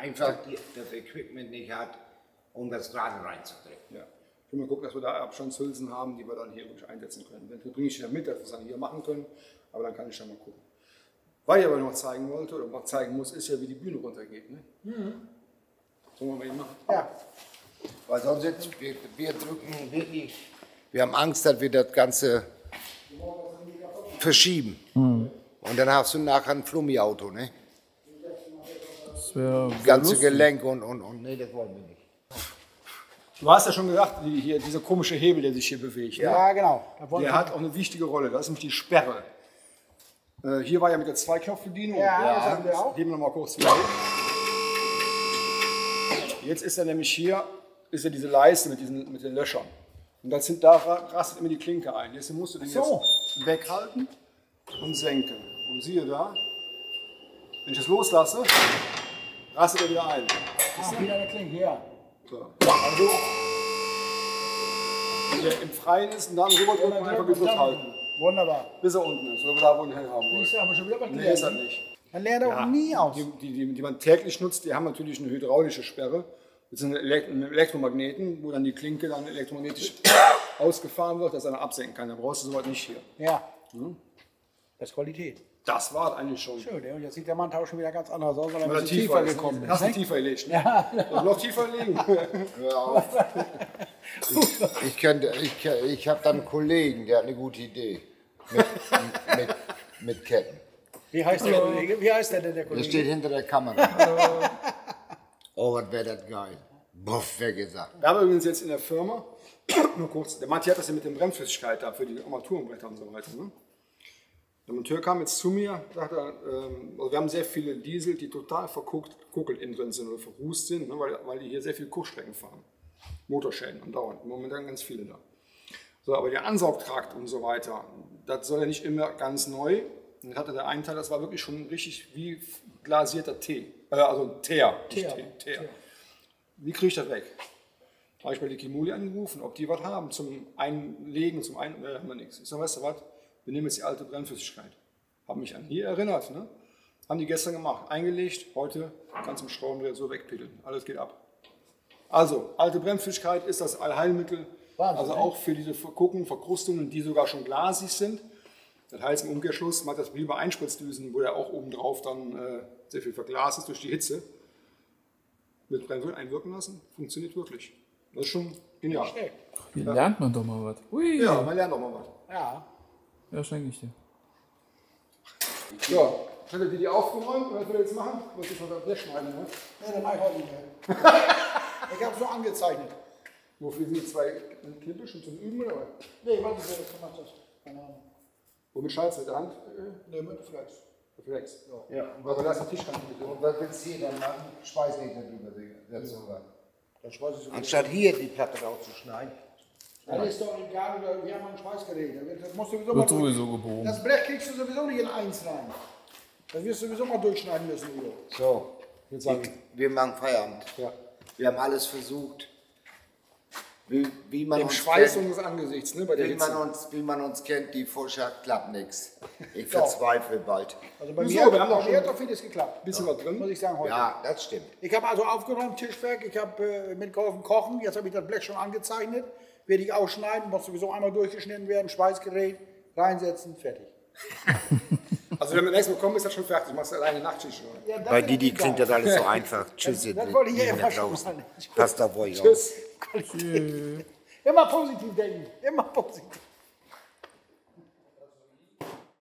einfach das Equipment nicht hat, um das gerade reinzudrücken. Ja. Ich will mal gucken, dass wir da Abstandshülsen haben, die wir dann hier ruhig einsetzen können. Dann bringe ich ja mit, dass wir es dann hier machen können, aber dann kann ich schon mal gucken. Was ich aber noch zeigen wollte oder noch zeigen muss, ist ja, wie die Bühne runtergeht. Ne? Mhm. Sollen wir mal eben machen? Ja. Weil sonst jetzt, wir, wir drücken wirklich, wir haben Angst, dass wir das Ganze verschieben. Mhm. Und dann hast du nachher ein Flummi-Auto, ne? Das wäre das ganze lustig. Gelenk und, und, und. Ne, das wollen wir nicht. Du hast ja schon gesagt, die, hier, dieser komische Hebel, der sich hier bewegt. Ja, ne? Genau. Der hat auch eine wichtige Rolle, das ist nämlich die Sperre. Hier war ja mit der Zweiknopfbedienung. Ja, ja, das haben wir auch. Geben wir mal kurz wieder hin. Jetzt ist er nämlich hier, ist ja diese Leiste mit, diesen, mit den Löchern. Und das sind, da rastet immer die Klinke ein. Jetzt musst du den so. jetzt weghalten und senken. Und siehe da, wenn ich es loslasse, rastet er wieder ein. Das ist wieder eine Klinke, ja. So. Also, wenn der im Freien ist, dann Robert unten einfach gedrückt halten. Wunderbar. Bis er unten ist, oder wir da wo ihn hin haben wollen. Ich sag mal schon wieder was nee, ist er nicht. Dann leert er ja. auch nie aus. Die, die, die, die man täglich nutzt, die haben natürlich eine hydraulische Sperre. Das sind Elektromagneten, wo dann die Klinke dann elektromagnetisch ausgefahren wird, dass er dann absenken kann. Da brauchst du sowas nicht hier. Ja. Hm? Das ist Qualität. Das war es eigentlich schon. Schön, und jetzt sieht der Mann schon wieder ganz anders aus, weil er ein bisschen tiefer, tiefer gekommen ist. Hast du tiefer gelegt? Ja. Und noch tiefer legen? Hör auf. Ich, ich, könnte, ich, ich habe dann einen Kollegen, der hat eine gute Idee mit, mit, mit Ketten. Wie heißt der Kollege? Wie heißt der denn, der Kollege? Der steht hinter der Kamera. Oh, was wäre das geil. Buff, wer gesagt. Wir haben übrigens jetzt in der Firma, nur kurz, der Matthias hat das ja mit den Bremsflüssigkeit da für die Armaturenbretter und so weiter. Ne? Der Monteur kam jetzt zu mir, sagt er, ähm, also wir haben sehr viele Diesel, die total verkokelt innen drin sind oder verrußt sind, ne, weil, weil die hier sehr viel Kurzstrecken fahren. Motorschäden andauernd, momentan ganz viele da. So, aber der Ansaugtrakt und so weiter, das soll ja nicht immer ganz neu. Und dann hatte der einen Teil, das war wirklich schon richtig wie glasierter Tee, äh, also Teer, nicht Tee, Teer. Wie kriege ich das weg? Habe ich bei die Kimuli angerufen, ob die was haben zum Einlegen, zum Ein... Da haben wir nichts. Ich sage, weißt du was? Wir nehmen jetzt die alte Brennflüssigkeit. Haben mich an hier erinnert, ne? Haben die gestern gemacht, eingelegt, heute kannst du im Schraubendreher so wegpiddeln. Alles geht ab. Also, alte Brennflüssigkeit ist das Allheilmittel, Wahnsinn, also auch für diese Vergucken, Verkrustungen, die sogar schon glasig sind. Das heißt im Umkehrschluss, macht das wie bei Einspritzdüsen, wo der auch obendrauf dann äh, sehr viel verglast ist durch die Hitze. Mit Brennwürfel einwirken lassen, funktioniert wirklich. Das ist schon genial. Hier ja. lernt man doch mal was. Ui. Ja, man lernt doch mal was. Ja. Ja, schenke ich dir. Ja, ich hatte die, die aufgeräumt, was wir jetzt machen? Muss ich noch das wegschneiden, ne? Ja, dann mach ich heute nicht mehr. Ich hab's nur angezeichnet. Wofür sind die zwei Kippen schon zum Üben oder was? Nee, warte, wer das gemacht hat. Keine Ahnung. Womit schneidest du mit der Hand? Ne, mit Flex. Mit Flex? Ja. ja. Und was willst du hier dann machen? Schweiß nicht darüber, der Zugang. Anstatt hier die Platte rauszuschneiden. Das ist doch egal, wir haben ein Schweißgerät. Das musst du sowieso mal sowieso gebogen. Das Blech kriegst du sowieso nicht in eins rein. Das wirst du sowieso mal durchschneiden müssen, Udo. So, jetzt sagen wir, wir machen Feierabend. Ja. Wir haben alles versucht. Wie, wie man Dem Schweiß unseres Angesichts, ne, bei der wie man, uns, wie man uns kennt, die Pfuscher klappt nichts. Ich verzweifle bald. Also bei mir, so, wir haben auch, schon mir hat auch vieles geklappt. Bisschen ja. was drin, muss ich sagen, heute. Ja, das stimmt. Ich habe also aufgeräumt, Tischwerk, ich habe äh, mitgeholfen kochen, jetzt habe ich das Blech schon angezeichnet. Werde ich ausschneiden, muss sowieso einmal durchgeschnitten werden, Schweißgerät, reinsetzen, fertig. Also wenn wir nächstes Mal kommen, ist das schon fertig, machst du alleine Nachtschicht schon. Ja, bei Didi klingt das alles so einfach. Tschüss, das, das wollte ich ja immer schon machen. Passt da wohl. Tschüss. Immer positiv denken, immer positiv.